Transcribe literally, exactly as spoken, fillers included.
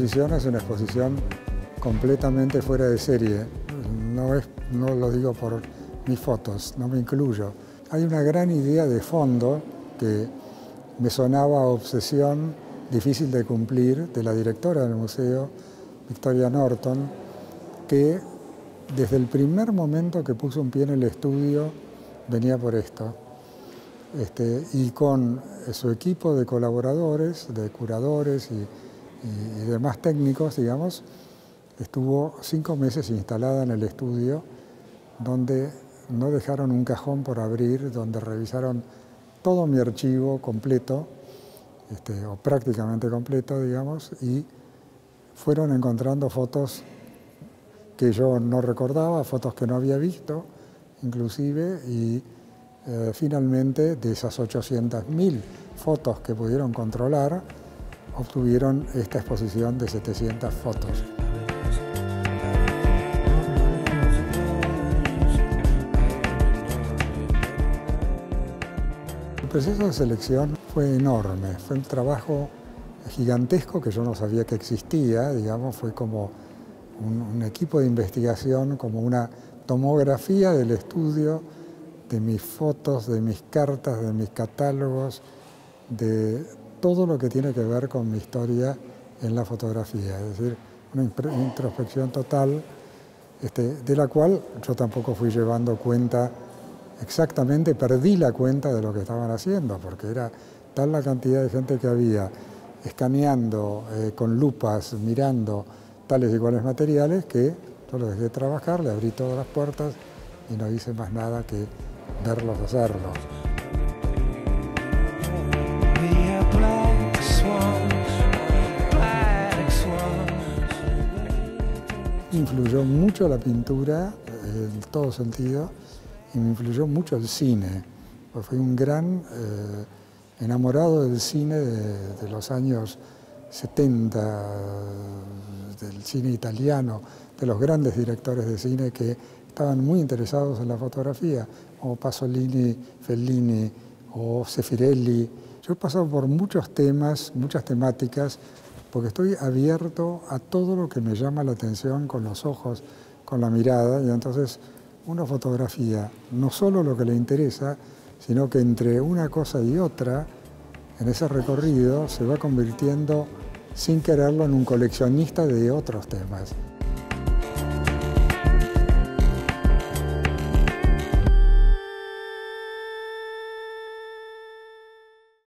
exposición es una exposición completamente fuera de serie. No, es, no lo digo por mis fotos, no me incluyo. Hay una gran idea de fondo que me sonaba a obsesión difícil de cumplir de la directora del museo, Victoria Norton, que desde el primer momento que puso un pie en el estudio venía por esto. Este, y con su equipo de colaboradores, de curadores y, y, y demás técnicos, digamos, estuvo cinco meses instalada en el estudio, donde no dejaron un cajón por abrir, donde revisaron todo mi archivo completo, este, o prácticamente completo, digamos, y fueron encontrando fotos que yo no recordaba, fotos que no había visto, inclusive, y eh, finalmente de esas ochocientas mil fotos que pudieron controlar, obtuvieron esta exposición de setecientas fotos. El proceso de selección fue enorme, fue un trabajo gigantesco que yo no sabía que existía, digamos, fue como un, un equipo de investigación, como una tomografía del estudio, de mis fotos, de mis cartas, de mis catálogos, de todo lo que tiene que ver con mi historia en la fotografía, es decir, una introspección total, este, de la cual yo tampoco fui llevando cuenta exactamente, perdí la cuenta de lo que estaban haciendo, porque era tal la cantidad de gente que había escaneando, eh, con lupas, mirando tales y cuales materiales, que yo los dejé trabajar, le abrí todas las puertas y no hice más nada que verlos hacerlos. Influyó mucho la pintura, eh, en todo sentido, y me influyó mucho el cine. Pues fui un gran eh, enamorado del cine de, de los años setenta, del cine italiano, de los grandes directores de cine que estaban muy interesados en la fotografía, como Pasolini, Fellini o Zeffirelli. Yo he pasado por muchos temas, muchas temáticas, porque estoy abierto a todo lo que me llama la atención con los ojos, con la mirada, y entonces uno fotografía no solo lo que le interesa, sino que entre una cosa y otra, en ese recorrido, se va convirtiendo, sin quererlo, en un coleccionista de otros temas.